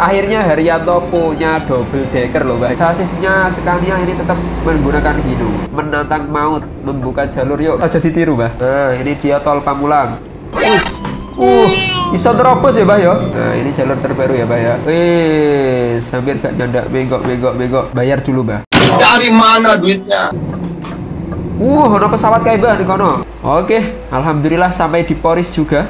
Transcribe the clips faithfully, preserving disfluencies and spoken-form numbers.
Akhirnya Haryanto punya double decker loh guys. Sasisnya Scania ini tetap menggunakan Hino. Menantang maut, membuka jalur yuk. Aja ditiru bah. Nah ini dia tol Pamulang. Us, uh, bisa terobos ya bah yo. Nah ini jalur terbaru ya bah ya. Wih, hampir gak nyandak, begok begok begok. Bayar dulu bah. Dari mana duitnya? Uh, ada pesawat kayak bah di kono. Oke, alhamdulillah sampai di Poris juga.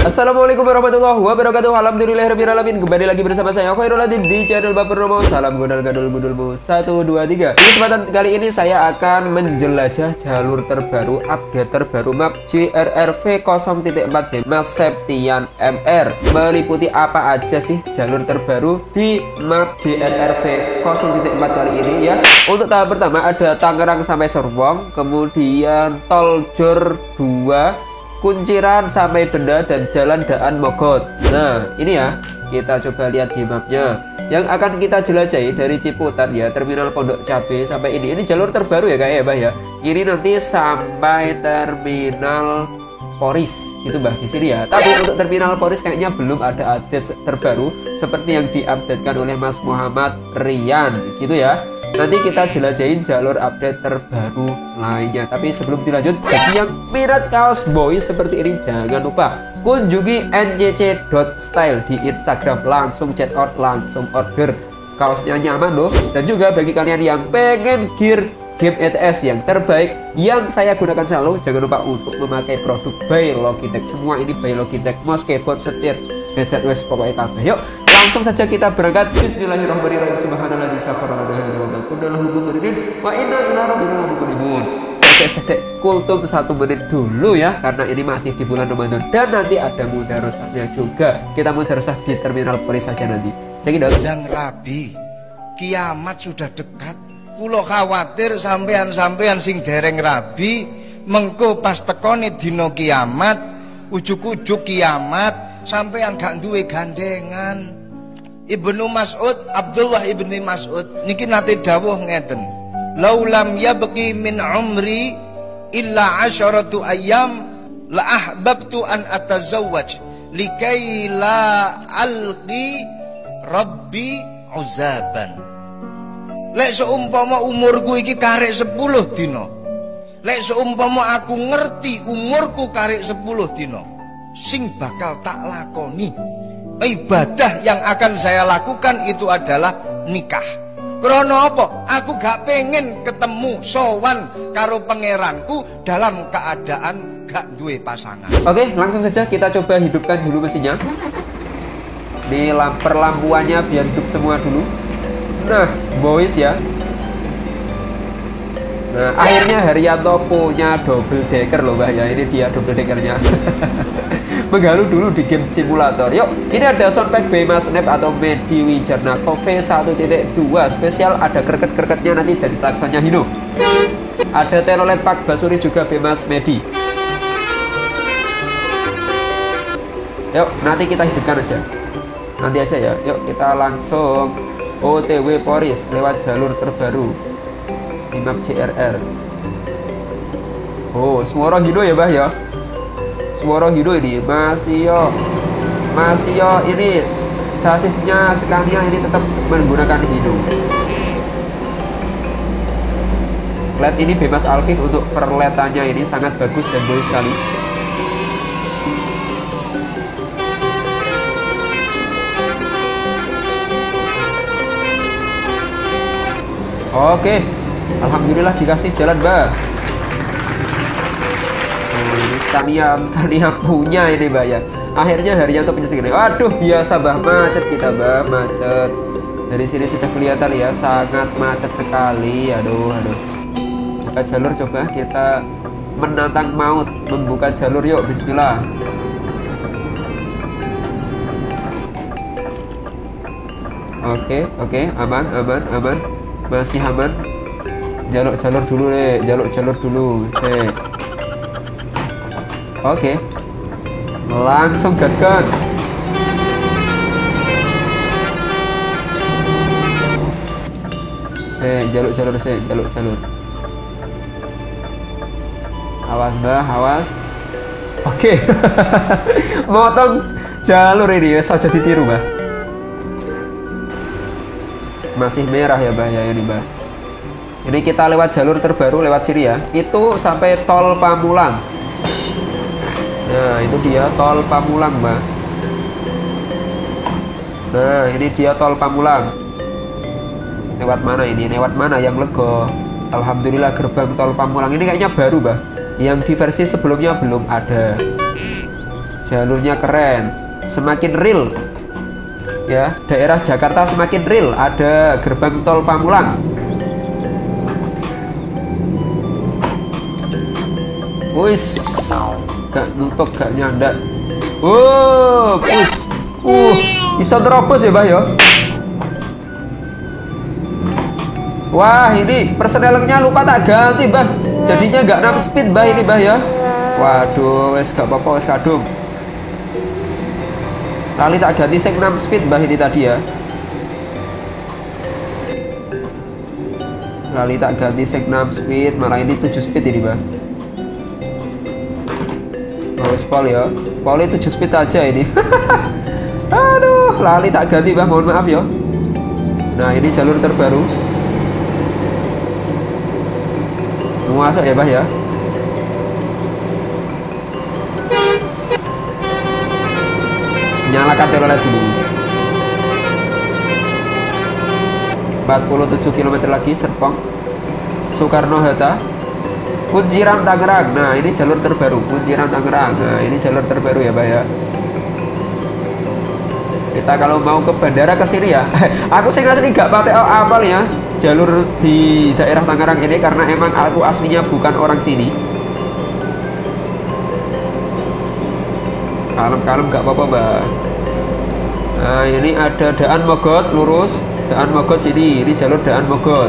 Assalamualaikum warahmatullahi wabarakatuh. Alhamdulillahirabbil alamin. Kembali lagi bersama saya Khoirul Adib di channel Mbah Purnomo. Salam godal gadul budulmu satu dua tiga. Di kesempatan kali ini saya akan menjelajah jalur terbaru, update terbaru map J R R V nol titik empat b Mas Septian M R. Meliputi apa aja sih jalur terbaru di map J R R V nol titik empat kali ini ya. Untuk tahap pertama ada Tangerang sampai Serpong, kemudian tol Jor dua, Kunciran sampai Benda, dan Jalan Daan Mogot. Nah ini ya, kita coba lihat di mapnya. Yang akan kita jelajahi dari Ciputat ya, Terminal Pondok Cabe sampai ini. Ini jalur terbaru ya kayaknya bah ya. Ini nanti sampai Terminal Poris itu bah di sini ya. Tapi untuk Terminal Poris kayaknya belum ada update terbaru seperti yang diupdatekan oleh Mas Muhammad Rian gitu ya. Nanti kita jelajahin jalur update terbaru lainnya. Tapi sebelum dilanjut, bagi yang minat kaos boy seperti ini, jangan lupa kunjungi n c c dot style di Instagram. Langsung check out, langsung order. Kaosnya nyaman loh. Dan juga bagi kalian yang pengen gear game E T S yang terbaik yang saya gunakan selalu, jangan lupa untuk memakai produk by Logitech. Semua ini by Logitech, mouse, keyboard, setir, headset, wes pokoknya kabeh. Yuk, langsung saja kita berangkat. Bismillahirrahmanirrahim. Subhanallah, kultum satu menit dulu ya, karena ini masih di bulan Ramadan dan nanti ada mudarosahnya juga. Kita mudarosah di Terminal Polis saja nanti. Cek dulu. Yang Rabi, kiamat sudah dekat. Kulo khawatir sampean-sampean sing dereng rabi mengko pas tekone dina kiamat, ujuk-ujuk kiamat sampean gak duwe gandengan. Ibnu Mas'ud, Abdullah Ibn Mas'ud niki nate dawuh ngeten. Laulam ya beki min umri illa asharatu ayyam la ahbabtu an atazawwaj likai la alqi rabbi uzaban. Lek seumpama umurku iki karek sepuluh dino, lek seumpama aku ngerti umurku karek sepuluh dino, sing bakal tak lakoni ibadah yang akan saya lakukan itu adalah nikah. Krono apa? Aku gak pengen ketemu sowan karo pangeranku dalam keadaan gak duwe pasangan. Oke, langsung saja kita coba hidupkan dulu mesinnya. Ini perlampuannya biar hidup semua dulu. Nah, boys ya. Nah, akhirnya Haryanto punya double decker loh bah ya. Ini dia double deckernya. Menggaluh dulu di game simulator. Yuk, ini ada soundpack Bema Snap atau Medi Wijarna Coffee satu titik dua spesial, ada kerket-kerketnya nanti dari taksonnya Hino. Ada telolet Pak Basuri juga Bema Medi. Yuk, nanti kita hidupkan aja. Nanti aja ya. Yuk, kita langsung O T W Poris lewat jalur terbaru di map J R R. Oh, semua orang Hino ya bah ya. Semua orang Hino ini masih yo, masih yo. Ini sasisnya Scania ini tetap menggunakan Hino. Led ini bebas Alvin untuk perletannya, ini sangat bagus dan bagus sekali. Oke, alhamdulillah dikasih jalan bah. Ini Scania, Scania punya ini bah ya. Akhirnya Haryanto punya segini. Waduh, biasa bah, macet kita bah, macet. Dari sini sudah kelihatan ya, sangat macet sekali. Aduh, aduh. Buka jalur, coba kita menantang maut, membuka jalur yuk. Bismillah. Oke, oke, aman, aman, aman. Masih aman. Jaluk jalur dulu deh, jaluk jalur dulu. Sek. Oke. Langsung gaskan. Sek, jaluk jalur sek, jaluk jalur. Awas bah, awas. Oke, motong jalur ini saja ditiru, Mbah. Masih merah ya, Mbah, ya ini, Mbah. Jadi kita lewat jalur terbaru lewat Syria, itu sampai tol Pamulang. Nah, itu dia tol Pamulang, Mbah. Nah, ini dia tol Pamulang. Lewat mana ini? Lewat mana yang lego? Alhamdulillah gerbang tol Pamulang ini kayaknya baru, Mbah. Yang di versi sebelumnya belum ada. Jalurnya keren, semakin real. Ya, daerah Jakarta semakin real, ada gerbang tol Pamulang. Wis, gak nutup, gak nyandak. Wow, wis. Uh, bisa terobos ya, Mbah, ya. Wah, ini persnelingnya lupa tak ganti, Mbah. Jadinya nggak enam speed, Mbah, ini, Mbah, ya. Waduh, wes gak apa-apa, wes kadung. Lali tak ganti sing enam speed, Mbah, ini tadi ya. Lali tak ganti sing enam speed, malah ini tujuh speed ini, Mbah. Oh, wes pol ya. Poli tujuh speed aja ini. Aduh, lali tak ganti, Mbah, mohon maaf ya. Nah, ini jalur terbaru. Masuk ya, Mbah, ya. Nyalakan telolet dulu. empat puluh tujuh kilometer lagi Serpong, Soekarno-Hatta, Kunciran Tangerang. Nah, ini jalur terbaru Kunciran Tangerang. Nah, ini jalur terbaru ya, Mbah, ya. Kita kalau mau ke bandara ke sini ya. Aku sih asli gak pakai apal ya jalur di daerah Tangerang ini, karena emang aku aslinya bukan orang sini. Kalem-kalem gak apa-apa, Mbak. Nah, ini ada Daan Mogot, lurus Daan Mogot sini. Ini jalur Daan Mogot.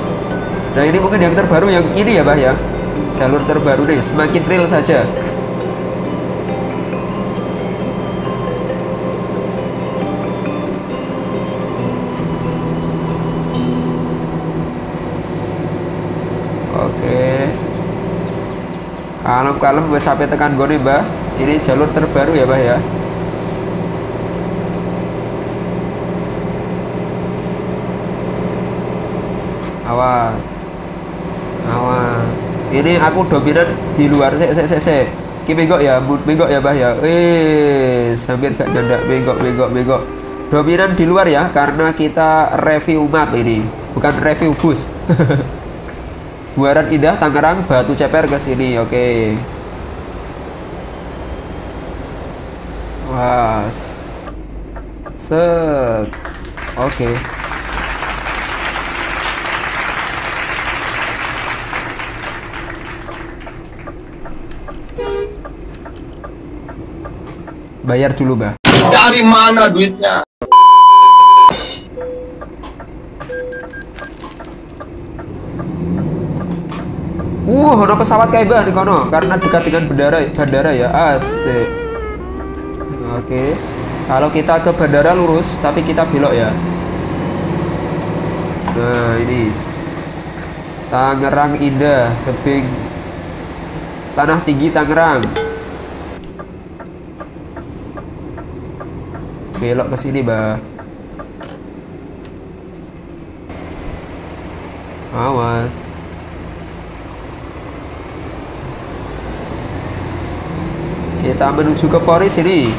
Nah, ini mungkin yang terbaru yang ini ya, Mbak, ya. Jalur terbaru nih, semakin real saja. Kalem-kalem wes sampai tekan gone, Mbah. Ini jalur terbaru ya, Mbah, ya. Awas. Awas. Ini aku dominan di luar sik sik sik sik. Ki bengok ya, bengok ya, Mbah, ya. Eh, sambil gak nyandak, bengok bengok bengok. Dominan di luar ya, karena kita review map ini, bukan review bus. Buaran Indah, Tangerang, Batu Ceper ke sini, oke. Okay. Wah, set, oke. Okay. Bayar dulu, Mbak. Dari mana duitnya? Uh, ada pesawat kayak bah di kono, karena dekat dengan bandara, bandara ya, asik. Oke, kalau kita ke bandara lurus, tapi kita belok ya. Nah, ini Tangerang Indah, tebing Tanah Tinggi Tangerang. Belok ke sini, Bah. Awas. Kita menuju ke Polres ini.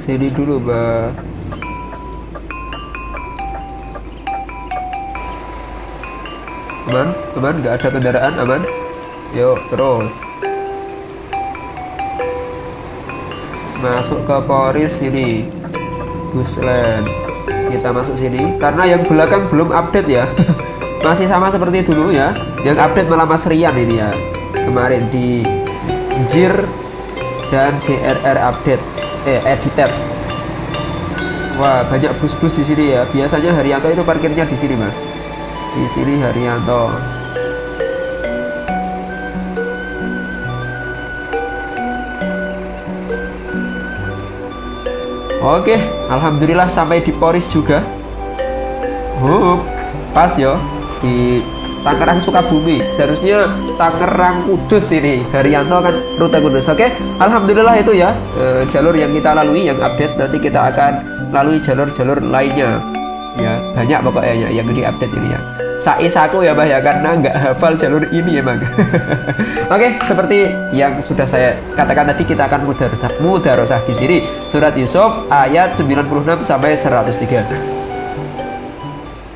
Sini dulu, Mbak. Aman, aman, nggak ada kendaraan, aman. Yuk, terus. Masuk ke Polres sini, Busland. Kita masuk sini, karena yang belakang belum update ya. Masih sama seperti dulu ya. Yang update malah Mas Rian ini ya. Kemarin di J I R dan J R R update, eh edited. Wah, banyak bus-bus di sini ya. Biasanya Haryanto itu parkirnya di sini, Mas. Di sini Haryanto. Oke, alhamdulillah sampai di Poris juga. Hup, pas yo di Tangerang Sukabumi. Seharusnya Tangerang Kudus ini. Haryanto kan rute Kudus. Oke, alhamdulillah itu ya e, jalur yang kita lalui, yang update. Nanti kita akan lalui jalur-jalur lainnya. Ya banyak pokoknya yang di update ini ya. Saisaku ya bah ya, karena nggak hafal jalur ini emang. Oke, seperti yang sudah saya katakan tadi, kita akan mudarosah mudarosah di sini surat Yusuf ayat sembilan puluh enam sampai seratus tiga.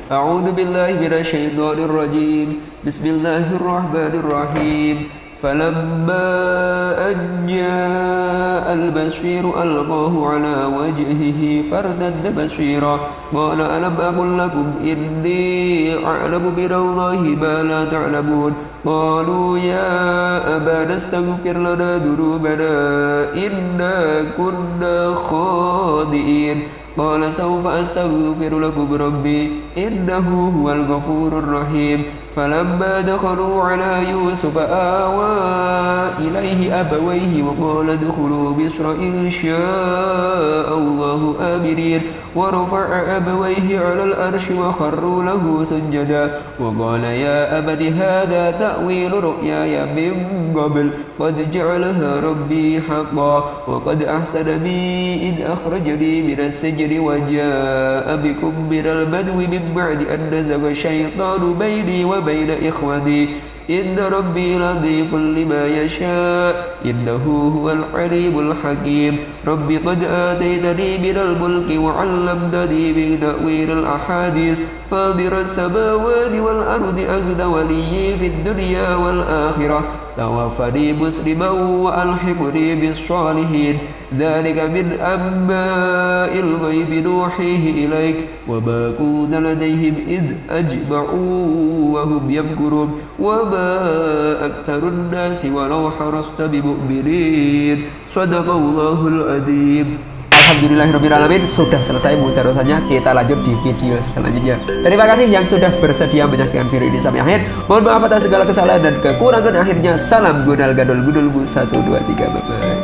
A'udzu billahi minasyaitonir rajim. Bismillahirrahmanirrahim. Falamma an jaa al-bashir alqahu ala wajhihi faradda bashira qala alam aqul lakum inni a'lamu billahi ma la ta'lamun qalu ya abana astaghfir lana dhunubana inna kunna khadi'in qala sawfa astaghfiru lakum rabbi innahu huwal ghafurur rahim falamma dakhalu ala yusuf awa ilaihi abawayhi wa qala adkhulu misra insyaa Allahu aminin wa rafa'a abawayhi ala al-arshi wa kharru lahu sujada wa qala ya abati hadha ta'wilu ru'yaya min qabl qad ja'alaha rabbi haqqan wa qad ahsana bi id akhrajani min as-sijn وجاء بكم من البدو من بعد أن نزغ الشيطان بيني وبين إخوتي إن ربي لطيف لما يشاء إنه هو العليم الحكيم ربي قد آتيتني من الملك وعلمتني من تأويل الأحاديث فاطر السماوات والأرض أنت وليي في الدنيا والآخرة توفني مسلما وألحقني بالصالحين ذلك من أنباء الغيب نوحيه إليك وما كنت لديهم إذ أجمعوا وهم يمكرون وما أكثر الناس ولو حرصت بمؤمنين صدق الله العظيم. Alhamdulillahirrahmanirrahim, sudah selesai mudarosahnya. Kita lanjut di video selanjutnya. Terima kasih yang sudah bersedia menyaksikan video ini sampai akhir. Mohon maaf atas segala kesalahan dan kekurangan. Akhirnya salam gunal gadul gudul satu dua tiga. Bye-bye.